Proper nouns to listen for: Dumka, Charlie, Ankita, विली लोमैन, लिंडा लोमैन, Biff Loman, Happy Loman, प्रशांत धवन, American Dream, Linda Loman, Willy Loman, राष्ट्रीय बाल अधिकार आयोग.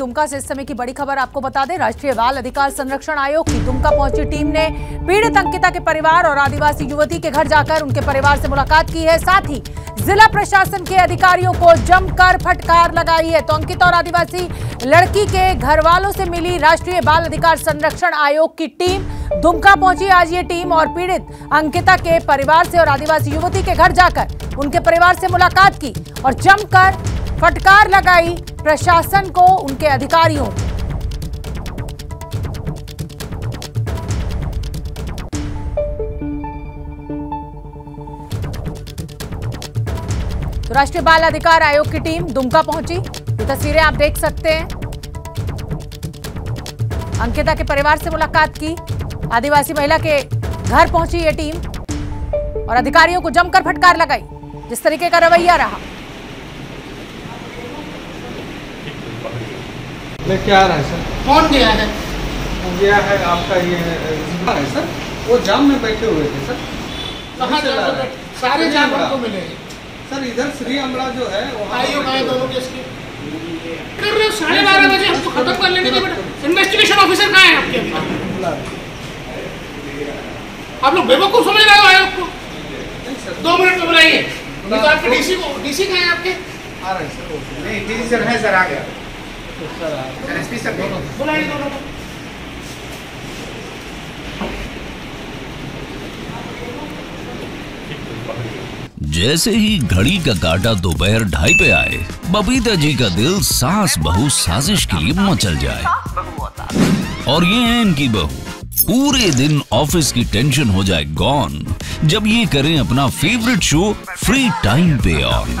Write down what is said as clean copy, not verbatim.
दुमका से इस समय की बड़ी खबर आपको बता दें, राष्ट्रीय बाल अधिकार संरक्षण आयोग की दुमका पहुंची टीम ने पीड़ित अंकिता के परिवार और आदिवासी युवती के घर जाकर उनके परिवार से मुलाकात की है। साथ ही जिला प्रशासन के अधिकारियों को जमकर फटकार लगाई है। तो अंकिता और आदिवासी लड़की के घर वालों से मिली राष्ट्रीय बाल अधिकार संरक्षण आयोग की टीम। दुमका पहुंची आज ये टीम और पीड़ित अंकिता के परिवार से और आदिवासी युवती के घर जाकर उनके परिवार से मुलाकात की और जमकर फटकार लगाई प्रशासन को, उनके अधिकारियों। तो राष्ट्रीय बाल अधिकार आयोग की टीम दुमका पहुंची, ये तस्वीरें आप देख सकते हैं। अंकिता के परिवार से मुलाकात की, आदिवासी महिला के घर पहुंची ये टीम और अधिकारियों को जमकर फटकार लगाई। जिस तरीके का रवैया रहा, क्या रहा है सर? कौन गया है? गया है आपका ये है सर, वो जाम में बैठे हुए थे सर। कहाँ सारे जाम को मिले सर? इधर श्री अमला जो है दोनों के कर रहे 12:30 बजे हमको खत्म कर लेने के। बेटा इन्वेस्टिगेशन ऑफिसर कहाँ है आपके? आप लोग बेवकूफ समझ रहे हो आयोग को। 2 मिनट में बुलाइए। आपके डीसी कहाँ है आपके? आ रहे सर। नहीं डीसी सर है सर, आ गया सर। बुलाइए दोनों को। जैसे ही घड़ी का काटा दोपहर 2:30 पे आए, बबीता जी का दिल सास बहू साजिश के लिए मचल जाए। और ये है इनकी बहू, पूरे दिन ऑफिस की टेंशन हो जाए गॉन जब ये करें अपना फेवरेट शो फ्री टाइम पे ऑन।